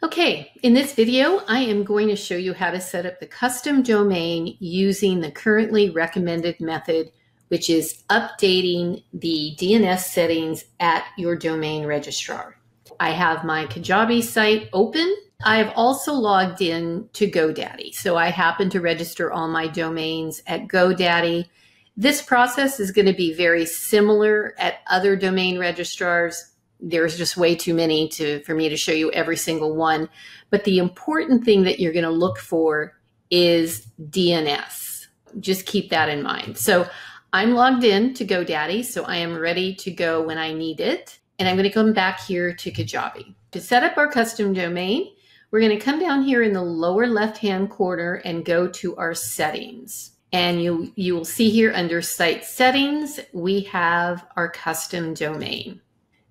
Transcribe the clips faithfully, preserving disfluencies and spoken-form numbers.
Okay, in this video, I am going to show you how to set up the custom domain using the currently recommended method, which is updating the D N S settings at your domain registrar. I have my Kajabi site open. I have also logged in to GoDaddy. So I happen to register all my domains at GoDaddy. This process is going to be very similar at other domain registrars. There's just way too many to, for me to show you every single one. But the important thing that you're going to look for is D N S. Just keep that in mind. So I'm logged in to GoDaddy, so I am ready to go when I need it. And I'm going to come back here to Kajabi. To set up our custom domain, we're going to come down here in the lower left-hand corner and go to our settings. And you, you will see here under Site Settings, we have our custom domain.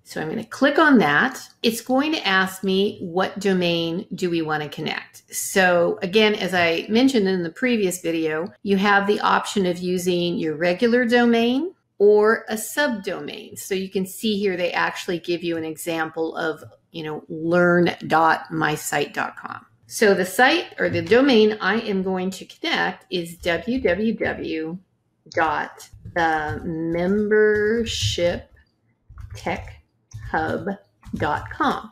So I'm going to click on that. It's going to ask me what domain do we want to connect. So again, as I mentioned in the previous video, you have the option of using your regular domain or a subdomain. So you can see here they actually give you an example of, you know, learn dot my site dot com. So the site or the domain I am going to connect is w w w dot the membership tech hub dot com.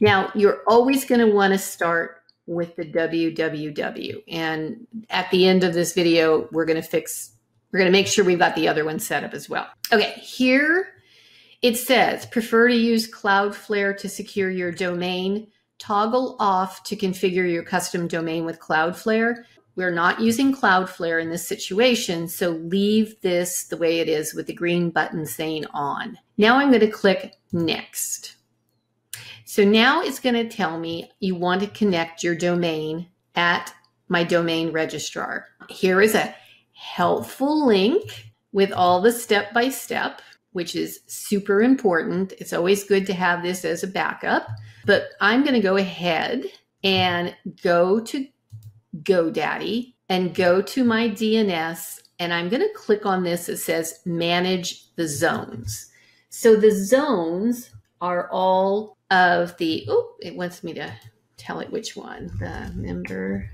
Now, you're always going to want to start with the w w w. And at the end of this video, we're going to fix, we're going to make sure we've got the other one set up as well. Okay, here it says, prefer to use Cloudflare to secure your domain. Toggle off to configure your custom domain with Cloudflare. We're not using Cloudflare in this situation, so leave this the way it is with the green button saying on. Now I'm going to click Next. So now it's going to tell me you want to connect your domain at my domain registrar. Here is a helpful link with all the step-by-step, which is super important. It's always good to have this as a backup, but I'm going to go ahead and go to GoDaddy and go to my D N S, and I'm going to click on this. It says manage the zones. So the zones are all of the, oh, it wants me to tell it which one, the member,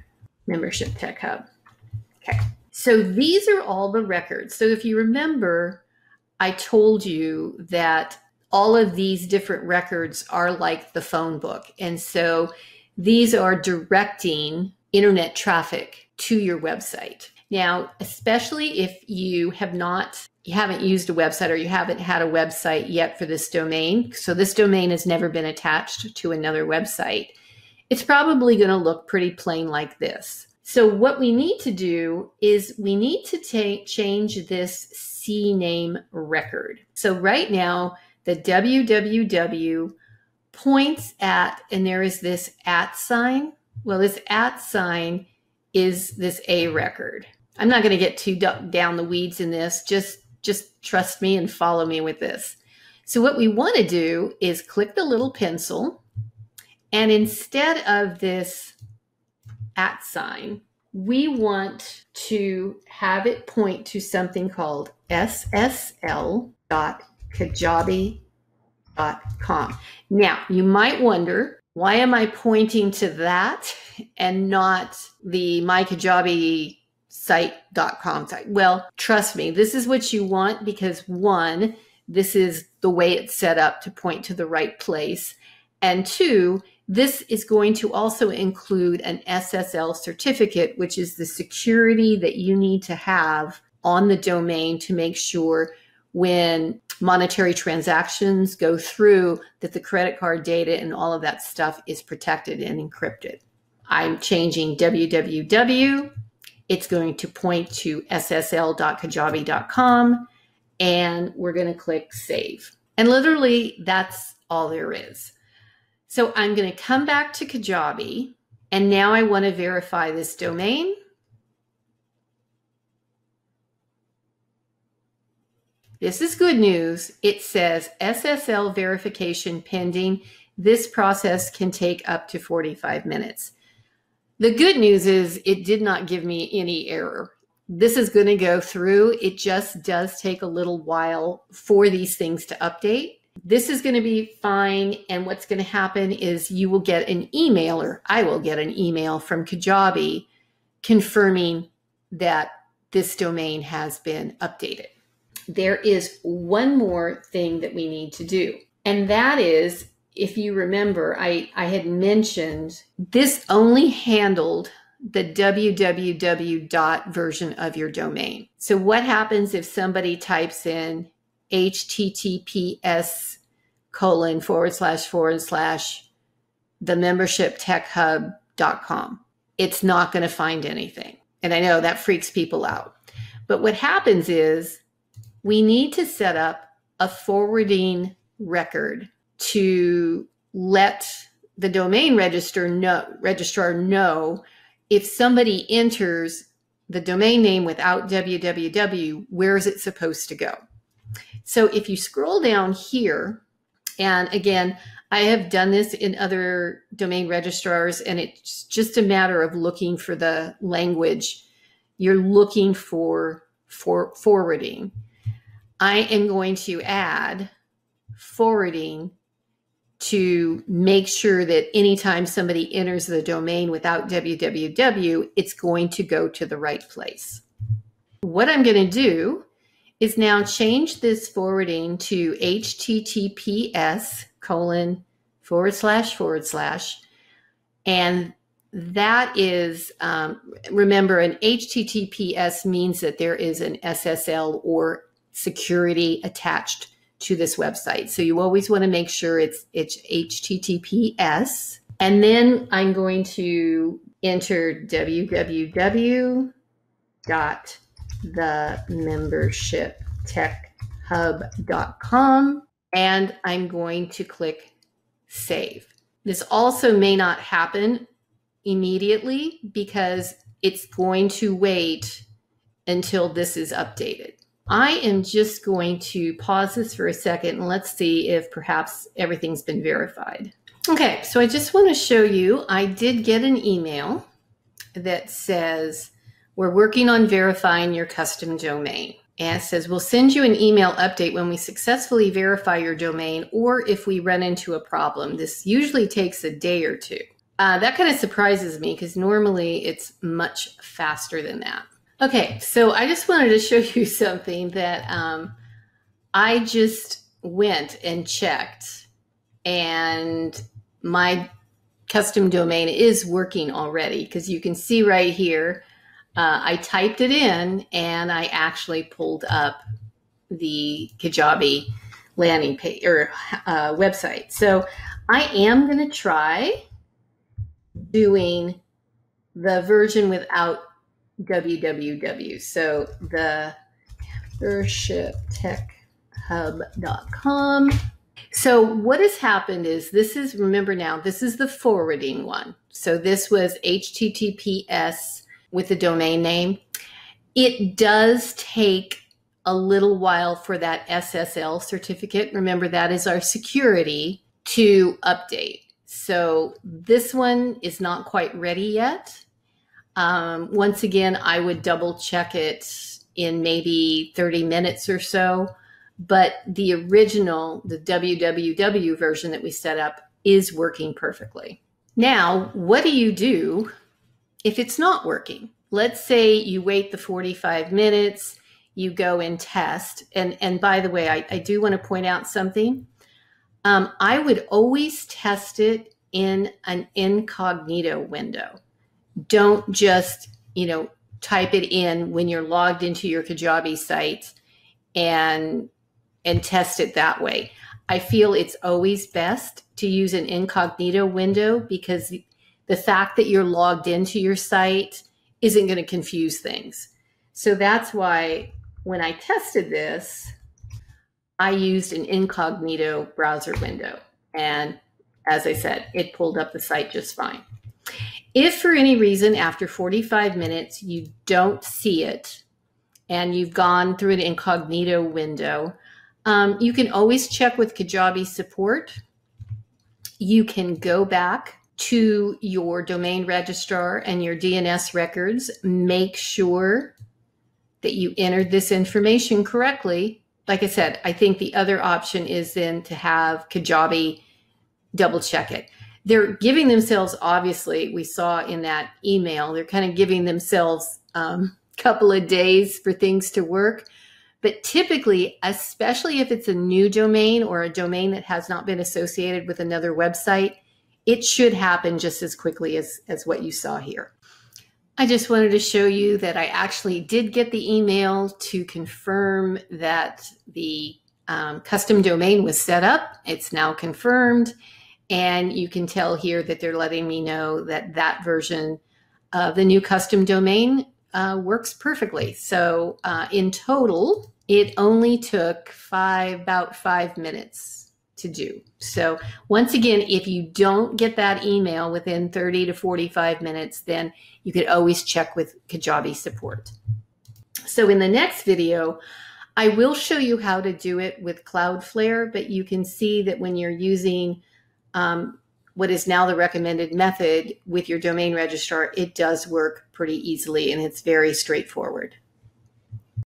membership tech hub. Okay. So these are all the records. So if you remember, I told you that all of these different records are like the phone book. And so these are directing internet traffic to your website. Now, especially if you have not, you haven't used a website or you haven't had a website yet for this domain. So this domain has never been attached to another website. It's probably going to look pretty plain like this. So what we need to do is we need to take, change this C name record. So right now the w w w points at, and there is this at sign. Well, this at sign is this A record. I'm not going to get too down the weeds in this. Just, just trust me and follow me with this. So what we want to do is click the little pencil, and instead of this at sign, we want to have it point to something called S S L dot kajabi dot com. Now, you might wonder, why am I pointing to that and not the my kajabi site dot com site? Well, trust me, this is what you want because one, this is the way it's set up to point to the right place. And two, this is going to also include an S S L certificate, which is the security that you need to have on the domain to make sure when monetary transactions go through that the credit card data and all of that stuff is protected and encrypted. I'm changing w w w. It's going to point to S S L dot kajabi dot com, and we're going to click save. And literally that's all there is. So I'm going to come back to Kajabi, and now I want to verify this domain. This is good news. It says S S L verification pending. This process can take up to forty-five minutes. The good news is it did not give me any error. This is going to go through. It just does take a little while for these things to update. This is going to be fine. And what's going to happen is you will get an email, or I will get an email from Kajabi confirming that this domain has been updated. There is one more thing that we need to do. And that is, if you remember, I, I had mentioned this only handled the www version of your domain. So what happens if somebody types in H T T P S colon forward slash forward slash the membership tech hub dot com? It's not going to find anything. And I know that freaks people out. But what happens is we need to set up a forwarding record to let the domain registrar know, registrar know if somebody enters the domain name without www, where is it supposed to go? So if you scroll down here, and again, I have done this in other domain registrars, and it's just a matter of looking for the language. You're looking for, for forwarding. I am going to add forwarding to make sure that anytime somebody enters the domain without www, it's going to go to the right place. What I'm going to do is now change this forwarding to H T T P S colon forward slash forward slash. And that is, um, remember, an H T T P S means that there is an S S L or security attached to this website. So you always want to make sure it's, it's H T T P S. And then I'm going to enter www dot the membership tech hub dot com, and I'm going to click save. This also may not happen immediately because it's going to wait until this is updated. I am just going to pause this for a second and let's see if perhaps everything's been verified. Okay, so I just want to show you, I did get an email that says, we're working on verifying your custom domain. And it says, we'll send you an email update when we successfully verify your domain or if we run into a problem. This usually takes a day or two. Uh, that kind of surprises me because normally it's much faster than that. Okay, so I just wanted to show you something that um, I just went and checked, and my custom domain is working already because you can see right here, Uh, I typed it in and I actually pulled up the Kajabi landing page or uh, website. So I am going to try doing the version without www. So the membership tech hub dot com. So what has happened is this is, remember now, this is the forwarding one. So this was H T T P S with the domain name. It does take a little while for that S S L certificate. Remember, that is our security to update. So this one is not quite ready yet. Um, once again, I would double check it in maybe thirty minutes or so, but the original, the www version that we set up is working perfectly. Now, what do you do if it's not working? Let's say you wait the forty-five minutes, you go and test. And, and by the way, I, I do want to point out something. Um, I would always test it in an incognito window. Don't just, you know, type it in when you're logged into your Kajabi site and, and test it that way. I feel it's always best to use an incognito window because the fact that you're logged into your site isn't going to confuse things. So that's why when I tested this, I used an incognito browser window. And as I said, it pulled up the site just fine. If for any reason after forty-five minutes you don't see it and you've gone through an incognito window, um, you can always check with Kajabi support. You can go back to your domain registrar and your D N S records, make sure that you entered this information correctly, like I said, I think the other option is then to have Kajabi double check it. They're giving themselves, obviously, we saw in that email, they're kind of giving themselves a um, couple of days for things to work. But typically, especially if it's a new domain or a domain that has not been associated with another website, it should happen just as quickly as, as what you saw here. I just wanted to show you that I actually did get the email to confirm that the um, custom domain was set up. It's now confirmed. And you can tell here that they're letting me know that that version of the new custom domain uh, works perfectly. So uh, in total, it only took five, about five minutes to do. So once again, if you don't get that email within thirty to forty-five minutes, then you could always check with Kajabi support. So in the next video, I will show you how to do it with Cloudflare, but you can see that when you're using um, what is now the recommended method with your domain registrar, it does work pretty easily and it's very straightforward.